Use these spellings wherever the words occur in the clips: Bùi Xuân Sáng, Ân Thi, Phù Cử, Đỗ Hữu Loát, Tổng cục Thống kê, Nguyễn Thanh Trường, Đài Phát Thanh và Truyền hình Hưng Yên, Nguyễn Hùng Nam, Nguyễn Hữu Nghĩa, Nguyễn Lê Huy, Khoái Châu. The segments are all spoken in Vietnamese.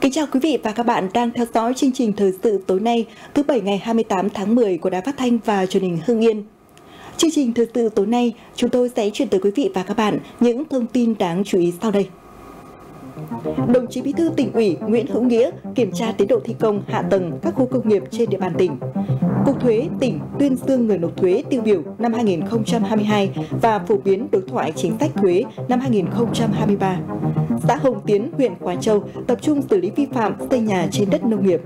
Kính chào quý vị và các bạn đang theo dõi chương trình thời sự tối nay, thứ Bảy ngày 28 tháng 10 của Đài Phát Thanh và Truyền hình Hưng Yên. Chương trình thời sự tối nay, chúng tôi sẽ chuyển tới quý vị và các bạn những thông tin đáng chú ý sau đây. Đồng chí Bí thư Tỉnh ủy Nguyễn Hữu Nghĩa kiểm tra tiến độ thi công hạ tầng các khu công nghiệp trên địa bàn tỉnh. Cục thuế tỉnh tuyên dương người nộp thuế tiêu biểu năm 2022 và phổ biến đối thoại chính sách thuế năm 2023. Xã Hồng Tiến, huyện Khoái Châu tập trung xử lý vi phạm xây nhà trên đất nông nghiệp.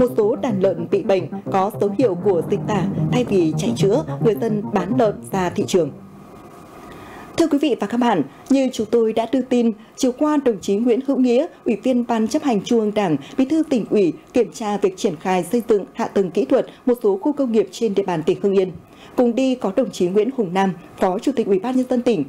Một số đàn lợn bị bệnh có dấu hiệu của dịch tả, thay vì chạy chữa, người dân bán lợn ra thị trường. Thưa quý vị và các bạn, như chúng tôi đã đưa tin, chiều qua đồng chí Nguyễn Hữu Nghĩa, Ủy viên Ban Chấp hành Trung ương Đảng, Bí thư Tỉnh ủy kiểm tra việc triển khai xây dựng hạ tầng kỹ thuật một số khu công nghiệp trên địa bàn tỉnh Hưng Yên. Cùng đi có đồng chí Nguyễn Hùng Nam, Phó Chủ tịch Ủy ban Nhân dân tỉnh.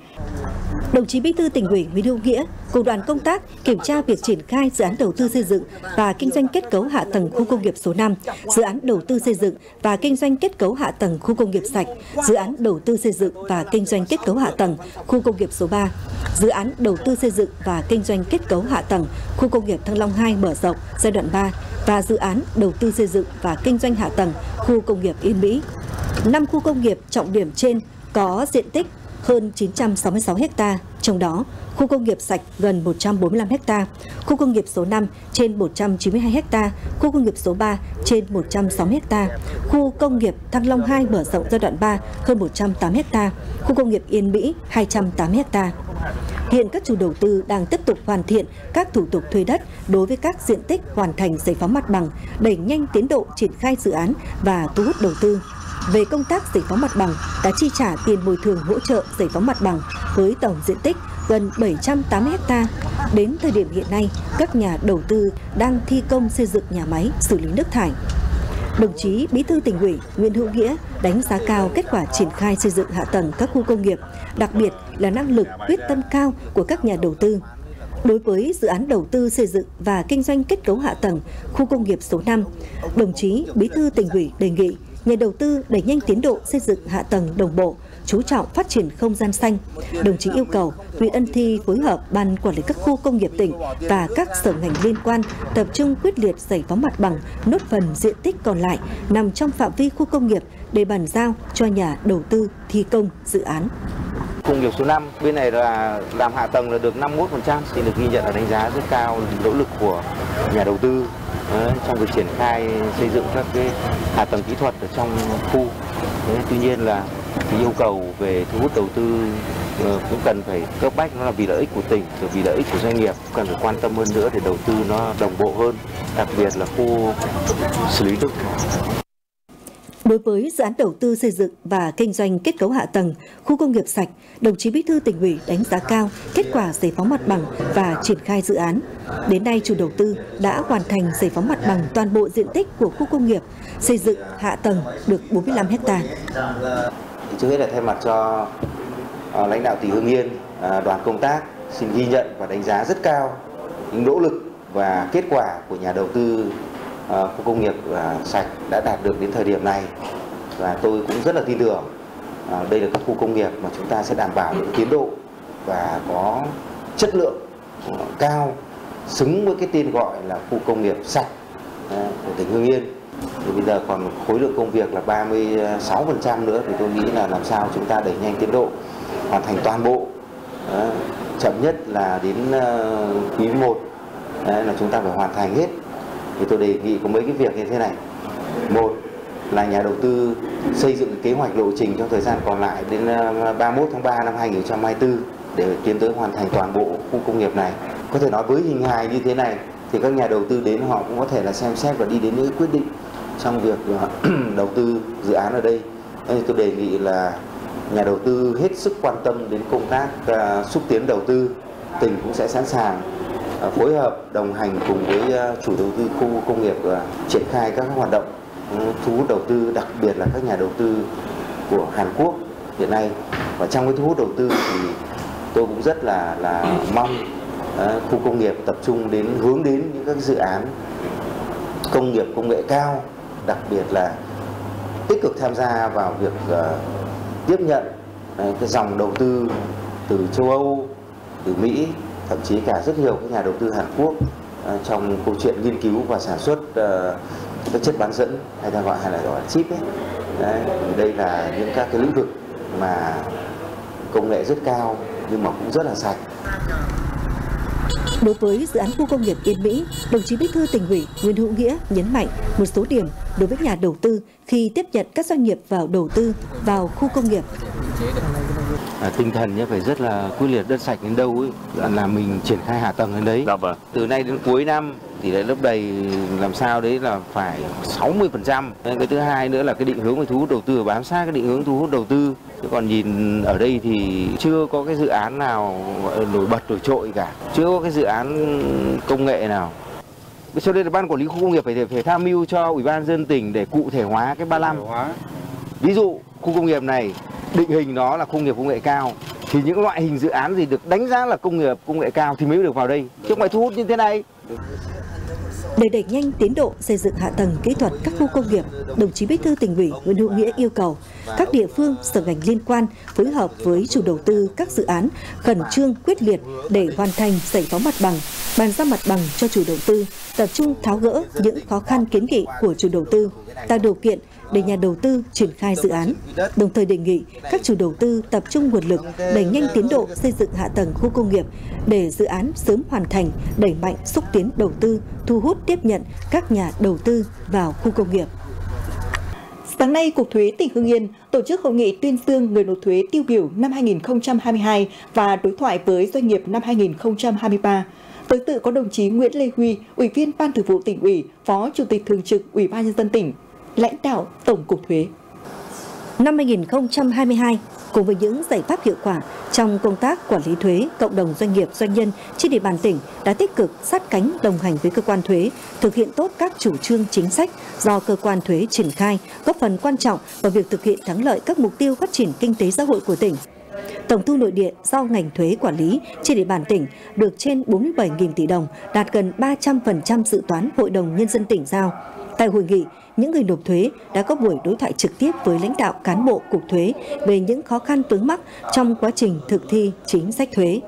Đồng chí Bí thư Tỉnh ủy Nguyễn Hữu Nghĩa cùng đoàn công tác kiểm tra việc triển khai dự án đầu tư xây dựng và kinh doanh kết cấu hạ tầng khu công nghiệp số 5, dự án đầu tư xây dựng và kinh doanh kết cấu hạ tầng khu công nghiệp sạch, dự án đầu tư xây dựng và kinh doanh kết cấu hạ tầng khu công nghiệp số 3, dự án đầu tư xây dựng và kinh doanh kết cấu hạ tầng khu công nghiệp Thăng Long 2 mở rộng giai đoạn 3 và dự án đầu tư xây dựng và kinh doanh hạ tầng khu công nghiệp Yên Mỹ. 5 khu công nghiệp trọng điểm trên có diện tích hơn 966 ha, trong đó khu công nghiệp sạch gần 145 ha, khu công nghiệp số 5 trên 192 ha, khu công nghiệp số 3 trên 160 ha, khu công nghiệp Thăng Long 2 mở rộng giai đoạn 3 hơn 180 ha, khu công nghiệp Yên Mỹ 280 ha. Hiện các chủ đầu tư đang tiếp tục hoàn thiện các thủ tục thuê đất đối với các diện tích hoàn thành giải phóng mặt bằng, đẩy nhanh tiến độ triển khai dự án và thu hút đầu tư. Về công tác giải phóng mặt bằng, đã chi trả tiền bồi thường hỗ trợ giải phóng mặt bằng với tổng diện tích gần 780 ha. Đến thời điểm hiện nay, các nhà đầu tư đang thi công xây dựng nhà máy xử lý nước thải. Đồng chí Bí thư Tỉnh ủy Nguyễn Hữu Nghĩa đánh giá cao kết quả triển khai xây dựng hạ tầng các khu công nghiệp, đặc biệt là năng lực quyết tâm cao của các nhà đầu tư. Đối với dự án đầu tư xây dựng và kinh doanh kết cấu hạ tầng khu công nghiệp số 5, đồng chí Bí thư Tỉnh ủy đề nghị nhà đầu tư đẩy nhanh tiến độ xây dựng hạ tầng đồng bộ, chú trọng phát triển không gian xanh. Đồng chí yêu cầu huyện Ân Thi phối hợp Ban Quản lý các khu công nghiệp tỉnh và các sở ngành liên quan tập trung quyết liệt giải phóng mặt bằng nốt phần diện tích còn lại nằm trong phạm vi khu công nghiệp để bàn giao cho nhà đầu tư thi công dự án. Khu công nghiệp số 5 bên này là làm hạ tầng là được 51%, thì được ghi nhận và đánh giá rất cao nỗ lực của nhà đầu tư trong việc triển khai xây dựng các cái hạ tầng kỹ thuật ở trong khu. Tuy nhiên là cái yêu cầu về thu hút đầu tư cũng cần phải cấp bách, nó là vì lợi ích của tỉnh rồi vì lợi ích của doanh nghiệp, cần phải quan tâm hơn nữa để đầu tư nó đồng bộ hơn, đặc biệt là khu xử lý nước thải. Đối với dự án đầu tư xây dựng và kinh doanh kết cấu hạ tầng khu công nghiệp sạch, đồng chí Bí thư Tỉnh ủy đánh giá cao kết quả giải phóng mặt bằng và triển khai dự án. Đến nay, chủ đầu tư đã hoàn thành giải phóng mặt bằng toàn bộ diện tích của khu công nghiệp, xây dựng hạ tầng được 45 ha. Trước hết là thay mặt cho lãnh đạo tỉnh Hưng Yên, đoàn công tác xin ghi nhận và đánh giá rất cao những nỗ lực và kết quả của nhà đầu tư khu công nghiệp sạch đã đạt được đến thời điểm này, và tôi cũng rất là tin tưởng đây là các khu công nghiệp mà chúng ta sẽ đảm bảo được tiến độ và có chất lượng cao, xứng với cái tên gọi là khu công nghiệp sạch của tỉnh Hưng Yên. Thì bây giờ còn khối lượng công việc là 36% nữa, thì tôi nghĩ là làm sao chúng ta đẩy nhanh tiến độ hoàn thành toàn bộ, chậm nhất là đến quý 1 là chúng ta phải hoàn thành hết. Thì tôi đề nghị có mấy cái việc như thế này. Một là nhà đầu tư xây dựng kế hoạch lộ trình trong thời gian còn lại đến 31 tháng 3 năm 2024 để tiến tới hoàn thành toàn bộ khu công nghiệp này. Có thể nói với hình hài như thế này thì các nhà đầu tư đến họ cũng có thể là xem xét và đi đến những quyết định trong việc đầu tư dự án ở đây. Nên tôi đề nghị là nhà đầu tư hết sức quan tâm đến công tác xúc tiến đầu tư. Tỉnh cũng sẽ sẵn sàng phối hợp đồng hành cùng với chủ đầu tư khu công nghiệp triển khai các hoạt động thu hút đầu tư, đặc biệt là các nhà đầu tư của Hàn Quốc hiện nay. Và trong cái thu hút đầu tư thì tôi cũng rất là mong khu công nghiệp tập trung đến hướng đến những các dự án công nghiệp công nghệ cao, đặc biệt là tích cực tham gia vào việc tiếp nhận cái dòng đầu tư từ châu Âu, từ Mỹ, thậm chí cả rất nhiều các nhà đầu tư Hàn Quốc trong câu chuyện nghiên cứu và sản xuất các chất bán dẫn hay ta gọi là chip ấy. Đấy, đây là những các cái lĩnh vực mà công nghệ rất cao nhưng mà cũng rất là sạch. Đối với dự án khu công nghiệp Yên Mỹ, đồng chí Bí thư Tỉnh ủy Nguyễn Hữu Nghĩa nhấn mạnh một số điểm đối với nhà đầu tư khi tiếp nhận các doanh nghiệp vào đầu tư vào khu công nghiệp. Tinh thần phải rất là quyết liệt, đất sạch đến đâu ấy, là mình triển khai hạ tầng đến đấy. Dạ vâng. Từ nay đến cuối năm thì đấy, lúc này làm sao đấy là phải 60%. Cái thứ hai nữa là cái định hướng thu hút đầu tư, bám sát cái định hướng thu hút đầu tư. Chứ còn nhìn ở đây thì chưa có cái dự án nào nổi bật nổi trội cả, chưa có cái dự án công nghệ nào. Cho nên là ban quản lý khu công nghiệp phải tham mưu cho Ủy ban nhân dân tỉnh để cụ thể hóa cái 35. Ví dụ khu công nghiệp này định hình nó là khu công nghiệp công nghệ cao, thì những loại hình dự án gì được đánh giá là công nghiệp công nghệ cao thì mới được vào đây, chứ không phải thu hút như thế này. Để đẩy nhanh tiến độ xây dựng hạ tầng kỹ thuật các khu công nghiệp, đồng chí Bí thư Tỉnh ủy Nguyễn Hữu Nghĩa yêu cầu các địa phương, sở ngành liên quan phối hợp với chủ đầu tư các dự án khẩn trương quyết liệt để hoàn thành giải phóng mặt bằng, bàn giao mặt bằng cho chủ đầu tư, tập trung tháo gỡ những khó khăn kiến nghị của chủ đầu tư, tạo điều kiện để nhà đầu tư triển khai dự án, đồng thời đề nghị các chủ đầu tư tập trung nguồn lực đẩy nhanh tiến độ xây dựng hạ tầng khu công nghiệp để dự án sớm hoàn thành, đẩy mạnh xúc tiến đầu tư, thu hút tiếp nhận các nhà đầu tư vào khu công nghiệp. Sáng nay, Cục Thuế tỉnh Hưng Yên tổ chức hội nghị tuyên dương người nộp thuế tiêu biểu năm 2022 và đối thoại với doanh nghiệp năm 2023. Tới dự có đồng chí Nguyễn Lê Huy, Ủy viên Ban Thường vụ Tỉnh ủy, Phó Chủ tịch Thường trực Ủy ban nhân dân tỉnh, lãnh đạo Tổng cục Thuế. Năm 2022, cùng với những giải pháp hiệu quả trong công tác quản lý thuế, cộng đồng doanh nghiệp doanh nhân trên địa bàn tỉnh đã tích cực sát cánh đồng hành với cơ quan thuế, thực hiện tốt các chủ trương chính sách do cơ quan thuế triển khai, góp phần quan trọng vào việc thực hiện thắng lợi các mục tiêu phát triển kinh tế xã hội của tỉnh. Tổng thu nội địa do ngành thuế quản lý trên địa bàn tỉnh được trên 47.000 tỷ đồng, đạt gần 300% dự toán Hội đồng Nhân dân tỉnh giao. Tại hội nghị, những người nộp thuế đã có buổi đối thoại trực tiếp với lãnh đạo cán bộ Cục Thuế về những khó khăn vướng mắc trong quá trình thực thi chính sách thuế.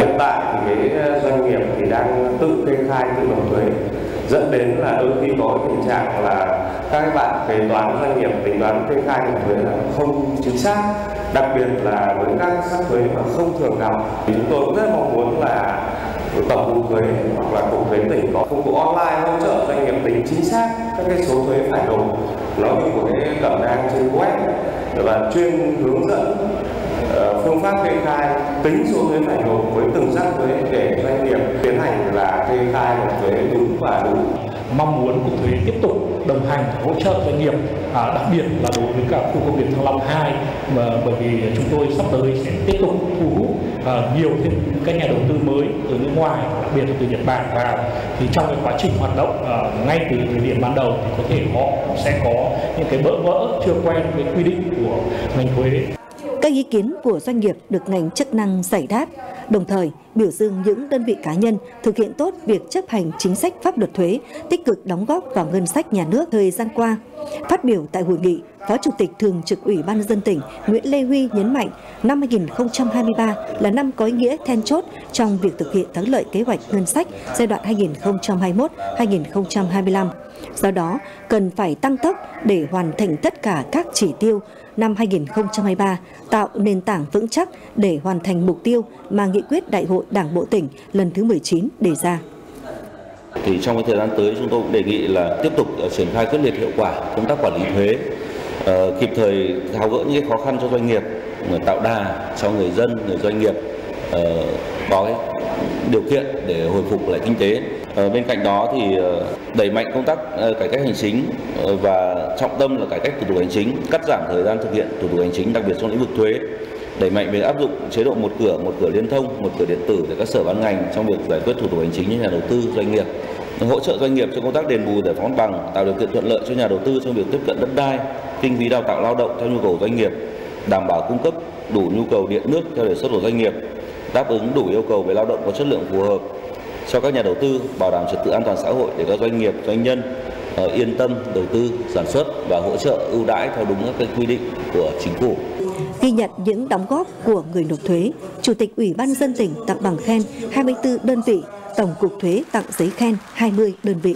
Hiện tại thì doanh nghiệp thì đang tự kê khai, tự nộp thuế, dẫn đến là đôi khi có tình trạng là các bạn kế toán doanh nghiệp tính toán kê khai nộp thuế là không chính xác, đặc biệt là với các sắc thuế mà không thường gặp. Thì chúng tôi cũng rất mong muốn là Tổng cục Thuế hoặc là Cục Thuế tỉnh có công cụ online hỗ trợ doanh nghiệp tính chính xác các cái số thuế phải nộp. Nó được Cục Thuế cẩm nang trên web và chuyên hướng dẫn phương pháp kê khai tính số thuế phải nộp với từng sắc thuế để doanh nghiệp tiến hành là kê khai nộp thuế đúng và đủ. Mong muốn Cục Thuế tiếp tục đồng hành hỗ trợ doanh nghiệp, đặc biệt là đối với cả khu công nghiệp Thăng Long 2, bởi vì chúng tôi sắp tới sẽ tiếp tục thu hút nhiều thêm các nhà đầu tư mới từ nước ngoài, đặc biệt là từ Nhật Bản vào. Thì trong cái quá trình hoạt động ngay từ thời điểm ban đầu thì có thể họ sẽ có những cái bỡ ngỡ chưa quen với quy định của ngành thuế. Các ý kiến của doanh nghiệp được ngành chức năng giải đáp, đồng thời biểu dương những đơn vị cá nhân thực hiện tốt việc chấp hành chính sách pháp luật thuế, tích cực đóng góp vào ngân sách nhà nước thời gian qua. Phát biểu tại hội nghị, Phó Chủ tịch Thường trực Ủy ban nhân dân tỉnh Nguyễn Lê Huy nhấn mạnh năm 2023 là năm có ý nghĩa then chốt trong việc thực hiện thắng lợi kế hoạch ngân sách giai đoạn 2021-2025. Do đó, cần phải tăng tốc để hoàn thành tất cả các chỉ tiêu năm 2023, tạo nền tảng vững chắc để hoàn thành mục tiêu mà nghị quyết Đại hội Đảng bộ tỉnh lần thứ 19 đề ra. Thì trong cái thời gian tới chúng tôi cũng đề nghị là tiếp tục triển khai quyết liệt hiệu quả công tác quản lý thuế, kịp thời tháo gỡ những khó khăn cho doanh nghiệp, tạo đà cho người dân, người doanh nghiệp có điều kiện để hồi phục lại kinh tế. Bên cạnh đó thì đẩy mạnh công tác cải cách hành chính và trọng tâm là cải cách thủ tục hành chính, cắt giảm thời gian thực hiện thủ tục hành chính, đặc biệt trong lĩnh vực thuế, đẩy mạnh việc áp dụng chế độ một cửa liên thông, một cửa điện tử để các sở ban ngành trong việc giải quyết thủ tục hành chính cho nhà đầu tư, doanh nghiệp, hỗ trợ doanh nghiệp trong công tác đền bù giải phóng mặt bằng, tạo điều kiện thuận lợi cho nhà đầu tư trong việc tiếp cận đất đai, kinh phí đào tạo lao động theo nhu cầu doanh nghiệp, đảm bảo cung cấp đủ nhu cầu điện nước theo đề xuất của doanh nghiệp, đáp ứng đủ yêu cầu về lao động có chất lượng phù hợp cho các nhà đầu tư, bảo đảm trật tự an toàn xã hội để các doanh nghiệp, doanh nhân yên tâm đầu tư, sản xuất và hỗ trợ ưu đãi theo đúng các quy định của chính phủ. Ghi nhận những đóng góp của người nộp thuế, Chủ tịch Ủy ban nhân dân tỉnh tặng bằng khen 24 đơn vị Tổng cục Thuế tặng giấy khen 20 đơn vị.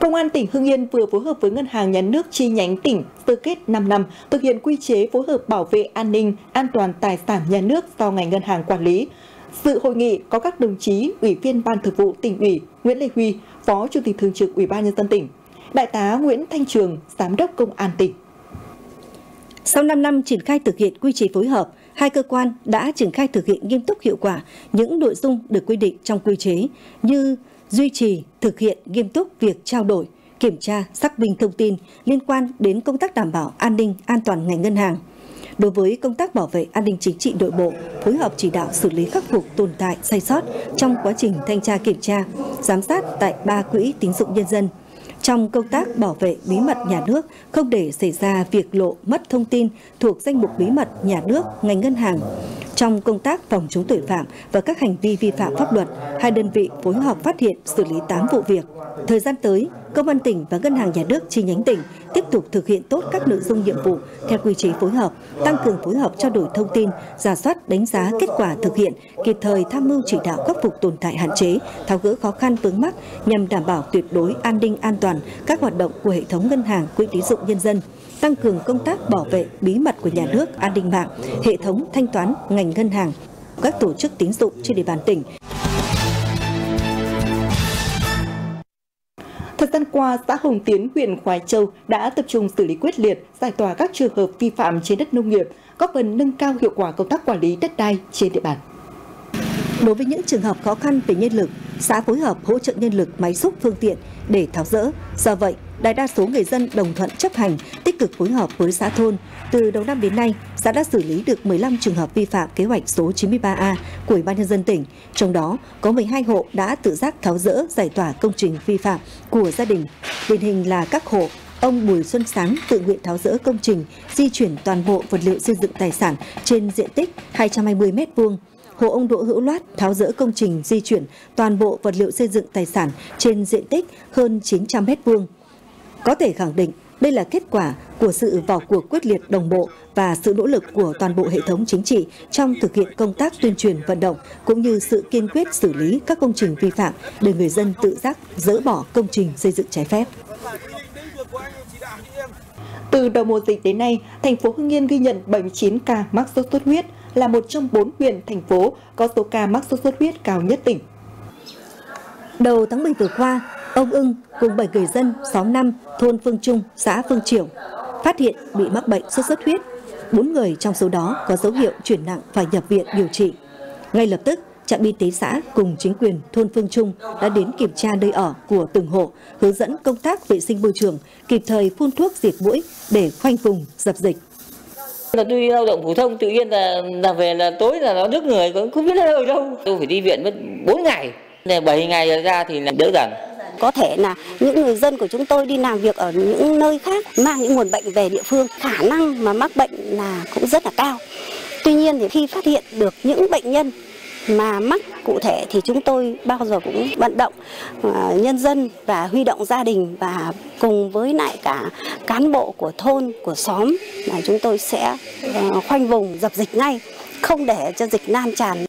Công an tỉnh Hưng Yên vừa phối hợp với Ngân hàng Nhà nước chi nhánh tỉnh sơ kết 5 năm thực hiện quy chế phối hợp bảo vệ an ninh, an toàn tài sản nhà nước do ngành ngân hàng quản lý. Sự hội nghị có các đồng chí Ủy viên Ban Thường vụ Tỉnh ủy Nguyễn Lê Huy, Phó Chủ tịch Thường trực Ủy ban Nhân dân tỉnh, Đại tá Nguyễn Thanh Trường, Giám đốc Công an tỉnh. Sau 5 năm triển khai thực hiện quy chế phối hợp, hai cơ quan đã triển khai thực hiện nghiêm túc hiệu quả những nội dung được quy định trong quy chế như duy trì, thực hiện nghiêm túc việc trao đổi, kiểm tra, xác minh thông tin liên quan đến công tác đảm bảo an ninh, an toàn ngành ngân hàng. Đối với công tác bảo vệ an ninh chính trị nội bộ, phối hợp chỉ đạo xử lý khắc phục tồn tại sai sót trong quá trình thanh tra kiểm tra, giám sát tại 3 quỹ tín dụng nhân dân. Trong công tác bảo vệ bí mật nhà nước, không để xảy ra việc lộ mất thông tin thuộc danh mục bí mật nhà nước, ngành ngân hàng. Trong công tác phòng chống tội phạm và các hành vi vi phạm pháp luật, hai đơn vị phối hợp phát hiện xử lý 8 vụ việc. Thời gian tới, Công an tỉnh và Ngân hàng Nhà nước chi nhánh tỉnh tiếp tục thực hiện tốt các nội dung nhiệm vụ theo quy chế phối hợp, tăng cường phối hợp trao đổi thông tin, rà soát đánh giá kết quả thực hiện, kịp thời tham mưu chỉ đạo khắc phục tồn tại hạn chế, tháo gỡ khó khăn vướng mắc nhằm đảm bảo tuyệt đối an ninh an toàn các hoạt động của hệ thống ngân hàng, quỹ tín dụng nhân dân. Tăng cường công tác bảo vệ bí mật của nhà nước, an ninh mạng, hệ thống thanh toán, ngành ngân hàng, các tổ chức tín dụng trên địa bàn tỉnh. Thời gian qua, xã Hồng Tiến, huyện Khoái Châu đã tập trung xử lý quyết liệt, giải tỏa các trường hợp vi phạm trên đất nông nghiệp, góp phần nâng cao hiệu quả công tác quản lý đất đai trên địa bàn. Đối với những trường hợp khó khăn về nhân lực, xã phối hợp hỗ trợ nhân lực, máy xúc, phương tiện để tháo dỡ. Do vậy, đại đa số người dân đồng thuận chấp hành, tích cực phối hợp với xã thôn. Từ đầu năm đến nay, xã đã xử lý được 15 trường hợp vi phạm kế hoạch số 93A của Ủy ban Nhân dân tỉnh. Trong đó, có 12 hộ đã tự giác tháo dỡ, giải tỏa công trình vi phạm của gia đình. Điển hình là các hộ ông Bùi Xuân Sáng tự nguyện tháo dỡ công trình, di chuyển toàn bộ vật liệu xây dựng tài sản trên diện tích 220 m2. Hộ ông Đỗ Hữu Loát tháo dỡ công trình, di chuyển toàn bộ vật liệu xây dựng tài sản trên diện tích hơn 900 m2. Có thể khẳng định, đây là kết quả của sự vào cuộc quyết liệt đồng bộ và sự nỗ lực của toàn bộ hệ thống chính trị trong thực hiện công tác tuyên truyền vận động, cũng như sự kiên quyết xử lý các công trình vi phạm để người dân tự giác dỡ bỏ công trình xây dựng trái phép. Từ đầu mùa dịch đến nay, thành phố Hưng Yên ghi nhận 79 ca mắc sốt xuất huyết, là một trong 4 huyện, thành phố có số ca mắc sốt xuất huyết cao nhất tỉnh. Đầu tháng 7 vừa qua, ông Ưng cùng 7 người dân xóm 5, thôn Phương Trung, xã Phương Triểu phát hiện bị mắc bệnh sốt xuất huyết. 4 người trong số đó có dấu hiệu chuyển nặng phải nhập viện điều trị. Ngay lập tức, trạm y tế xã cùng chính quyền thôn Phương Trung đã đến kiểm tra nơi ở của từng hộ, hướng dẫn công tác vệ sinh môi trường, kịp thời phun thuốc diệt muỗi để khoanh vùng dập dịch. Là đi lao động phổ thông tự nhiên là về là tối là nó đứt người, cũng không biết đâu đâu. Tôi phải đi viện mất 4 ngày, 7 ngày ra thì là đỡ dần. Có thể là những người dân của chúng tôi đi làm việc ở những nơi khác mang những nguồn bệnh về địa phương, khả năng mà mắc bệnh là cũng rất là cao. Tuy nhiên thì khi phát hiện được những bệnh nhân mà mắc cụ thể thì chúng tôi bao giờ cũng vận động nhân dân và huy động gia đình và cùng với lại cả cán bộ của thôn, của xóm là chúng tôi sẽ khoanh vùng dập dịch ngay, không để cho dịch lan tràn.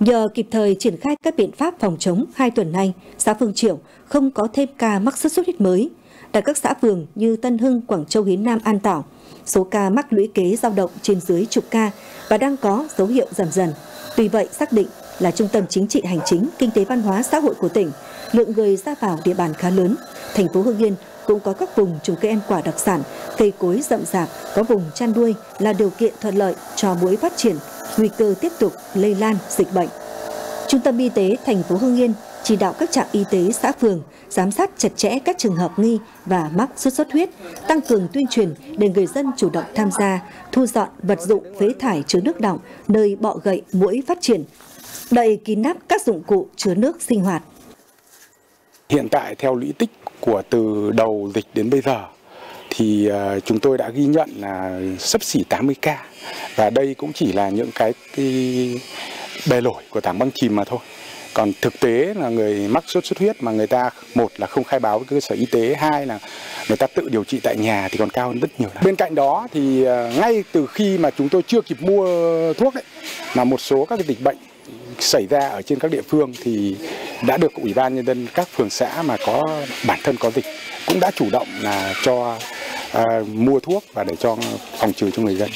Nhờ kịp thời triển khai các biện pháp phòng chống, 2 tuần nay, xã Phương Triểu không có thêm ca mắc sốt xuất huyết mới. Tại các xã phường như Tân Hưng, Quảng Châu, Hiến Nam, An Tảo, số ca mắc lũy kế dao động trên dưới chục ca và đang có dấu hiệu giảm dần. Tuy vậy, xác định là trung tâm chính trị, hành chính, kinh tế, văn hóa, xã hội của tỉnh, lượng người ra vào địa bàn khá lớn. Thành phố Hưng Yên cũng có các vùng trồng cây ăn quả đặc sản, cây cối rậm rạp, có vùng chăn nuôi là điều kiện thuận lợi cho muỗi phát triển, nguy cơ tiếp tục lây lan dịch bệnh. Trung tâm y tế thành phố Hưng Yên chỉ đạo các trạm y tế xã phường giám sát chặt chẽ các trường hợp nghi và mắc sốt xuất huyết, tăng cường tuyên truyền để người dân chủ động tham gia thu dọn vật dụng phế thải chứa nước đọng nơi bọ gậy muỗi phát triển, đậy kín nắp các dụng cụ chứa nước sinh hoạt. Hiện tại theo lũy tích của từ đầu dịch đến bây giờ thì chúng tôi đã ghi nhận là xấp xỉ 80 ca và đây cũng chỉ là những cái bề nổi của tảng băng chìm mà thôi. Còn thực tế là người mắc sốt xuất huyết mà người ta, một là không khai báo với cơ sở y tế, hai là người ta tự điều trị tại nhà thì còn cao hơn rất nhiều. Bên cạnh đó thì ngay từ khi mà chúng tôi chưa kịp mua thuốc ấy, là một số các cái dịch bệnh xảy ra ở trên các địa phương thì đã được Ủy ban Nhân dân các phường xã mà có bản thân có dịch cũng đã chủ động là cho mua thuốc và để cho phòng trừ cho người dân.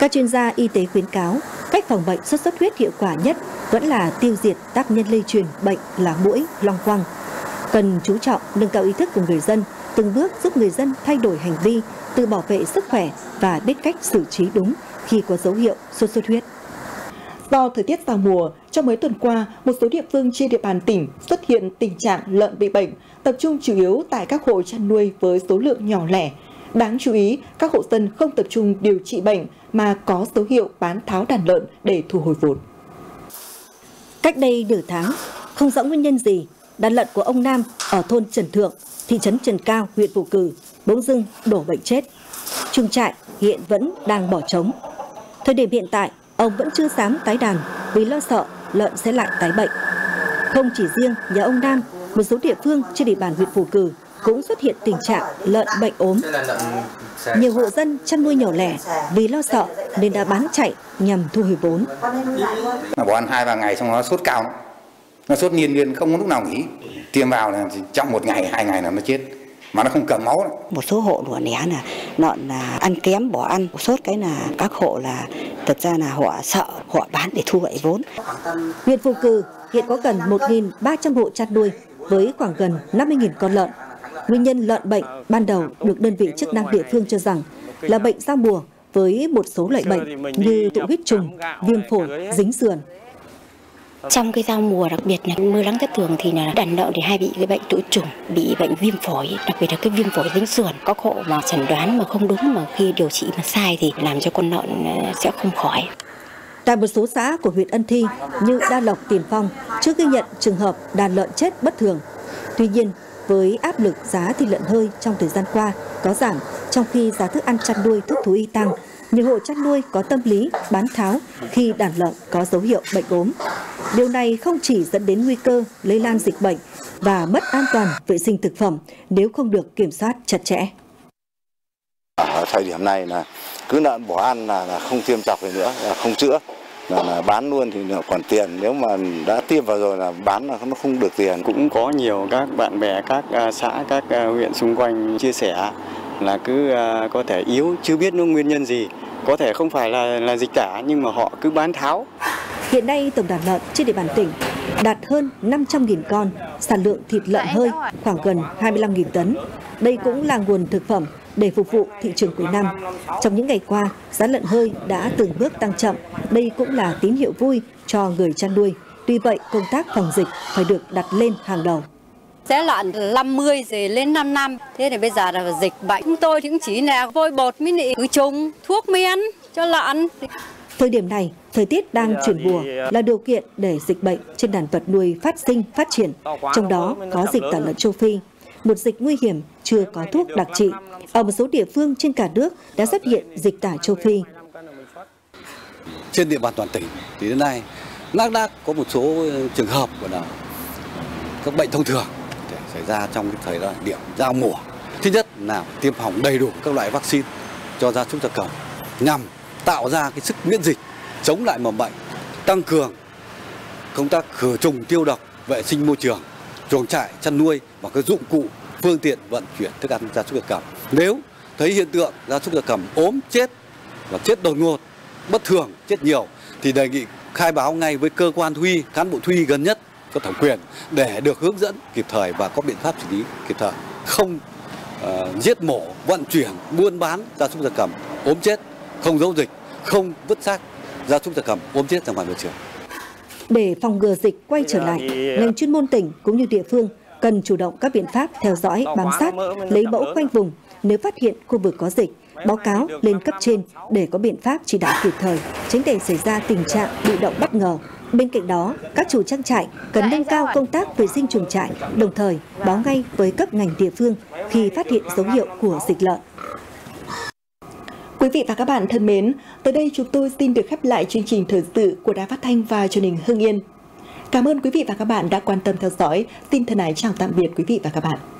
Các chuyên gia y tế khuyến cáo cách phòng bệnh sốt xuất huyết hiệu quả nhất vẫn là tiêu diệt tác nhân lây truyền bệnh là muỗi, loang quăng. Cần chú trọng nâng cao ý thức của người dân, từng bước giúp người dân thay đổi hành vi, tự bảo vệ sức khỏe và biết cách xử trí đúng khi có dấu hiệu sốt xuất huyết. Do thời tiết giao mùa, trong mấy tuần qua, một số địa phương trên địa bàn tỉnh xuất hiện tình trạng lợn bị bệnh, tập trung chủ yếu tại các hộ chăn nuôi với số lượng nhỏ lẻ. Đáng chú ý, các hộ dân không tập trung điều trị bệnh mà có dấu hiệu bán tháo đàn lợn để thu hồi vốn. Cách đây nửa tháng, không rõ nguyên nhân gì, đàn lợn của ông Nam ở thôn Trần Thượng, thị trấn Trần Cao, huyện Phù Cử, bỗng dưng đổ bệnh chết. Chuồng trại hiện vẫn đang bỏ trống. Thời điểm hiện tại, ông vẫn chưa dám tái đàn vì lo sợ lợn sẽ lại tái bệnh. Không chỉ riêng nhà ông Nam, một số địa phương trên địa bàn huyện Phù Cử cũng xuất hiện tình trạng lợn bệnh ốm. Nhiều hộ dân chăn nuôi nhỏ lẻ vì lo sợ nên đã bán chạy nhằm thu hồi vốn. Bỏ ăn 2-3 ngày xong nó sốt cao, nó sốt liên miên không có lúc nào nghỉ. Tiêm vào là trong một ngày, 2 ngày là nó chết, mà nó không cầm máu nữa. Một số hộ lủa né là lợn là ăn kém, bỏ ăn, sốt cái là các hộ là thật ra là họ sợ, họ bán để thu lại vốn. Huyện Phù Cử hiện có gần 1.300 hộ chăn nuôi với khoảng gần 50.000 con lợn. Nguyên nhân lợn bệnh ban đầu được đơn vị chức năng địa phương cho rằng là bệnh giao mùa với một số loại bệnh như tụ huyết trùng, viêm phổi, dính sườn. Trong cái giao mùa, đặc biệt là mưa nắng thất thường thì là đàn lợn thì hay bị cái bệnh tụ trùng, bị bệnh viêm phổi, đặc biệt là cái viêm phổi dính sườn. Có hộ mà chẩn đoán mà không đúng mà khi điều trị mà sai thì làm cho con lợn sẽ không khỏi. Tại một số xã của huyện Ân Thi như Đa Lộc, Tiền Phong chưa ghi nhận trường hợp đàn lợn chết bất thường. Tuy nhiên, với áp lực giá thịt lợn hơi trong thời gian qua có giảm, trong khi giá thức ăn chăn nuôi, thuốc thú y tăng, nhiều hộ chăn nuôi có tâm lý bán tháo khi đàn lợn có dấu hiệu bệnh ốm. Điều này không chỉ dẫn đến nguy cơ lây lan dịch bệnh và mất an toàn vệ sinh thực phẩm nếu không được kiểm soát chặt chẽ. Ở thời điểm này là cứ lợn bỏ ăn là không tiêm chọc gì nữa, là không chữa, là bán luôn thì còn tiền, nếu mà đã tiêm vào rồi là bán là nó không được tiền. Cũng có nhiều các bạn bè các xã, các huyện xung quanh chia sẻ là cứ có thể yếu, chưa biết nó nguyên nhân gì, có thể không phải là dịch cả nhưng mà họ cứ bán tháo. Hiện nay tổng đàn lợn trên địa bàn tỉnh đạt hơn 500.000 con, sản lượng thịt lợn hơi khoảng gần 25.000 tấn. Đây cũng là nguồn thực phẩm để phục vụ thị trường cuối năm. Trong những ngày qua, giá lợn hơi đã từng bước tăng chậm. Đây cũng là tín hiệu vui cho người chăn nuôi. Tuy vậy, công tác phòng dịch phải được đặt lên hàng đầu. Sẽ lợn 50 rồi lên 55. Thế thì bây giờ là dịch bệnh. Chúng tôi cũng chỉ là vôi bột, mít nị, khử trùng, thuốc men cho lợn. Thời điểm này, thời tiết đang chuyển mùa là điều kiện để dịch bệnh trên đàn vật nuôi phát sinh, phát triển. Trong đó có dịch tả lợn châu Phi, một dịch nguy hiểm chưa có thuốc đặc trị. Ở một số địa phương trên cả nước đã xuất hiện dịch tả châu Phi. Trên địa bàn toàn tỉnh thì đến nay lác đác có một số trường hợp là các bệnh thông thường xảy ra trong cái thời điểm giao mùa. Thứ nhất là tiêm phòng đầy đủ các loại vaccine cho gia súc gia cầm nhằm tạo ra cái sức miễn dịch chống lại mầm bệnh, tăng cường công tác khử trùng tiêu độc, vệ sinh môi trường, chuồng trại chăn nuôi và các dụng cụ, phương tiện vận chuyển thức ăn gia súc gia cầm. Nếu thấy hiện tượng gia súc gia cầm ốm chết và chết đột ngột, bất thường, chết nhiều thì đề nghị khai báo ngay với cơ quan thú y, cán bộ thú y gần nhất có thẩm quyền để được hướng dẫn kịp thời và có biện pháp xử lý kịp thời, không giết mổ, vận chuyển, buôn bán gia súc gia cầm ốm chết, không giấu dịch, không vứt xác gia súc gia cầm ốm chết ra ngoài môi trường. Để phòng ngừa dịch quay trở lại, ngành chuyên môn tỉnh cũng như địa phương cần chủ động các biện pháp theo dõi, bám sát, lấy mẫu khoanh vùng, nếu phát hiện khu vực có dịch, báo cáo lên cấp trên để có biện pháp chỉ đạo kịp thời, tránh để xảy ra tình trạng bị động bất ngờ. Bên cạnh đó, các chủ trang trại cần nâng cao công tác vệ sinh chuồng trại, đồng thời báo ngay với cấp ngành địa phương khi phát hiện dấu hiệu của dịch lợn. Quý vị và các bạn thân mến, tới đây chúng tôi xin được khép lại chương trình thời sự của Đài Phát Thanh và Truyền hình Hưng Yên. Cảm ơn quý vị và các bạn đã quan tâm theo dõi. Xin thân ái chào tạm biệt quý vị và các bạn.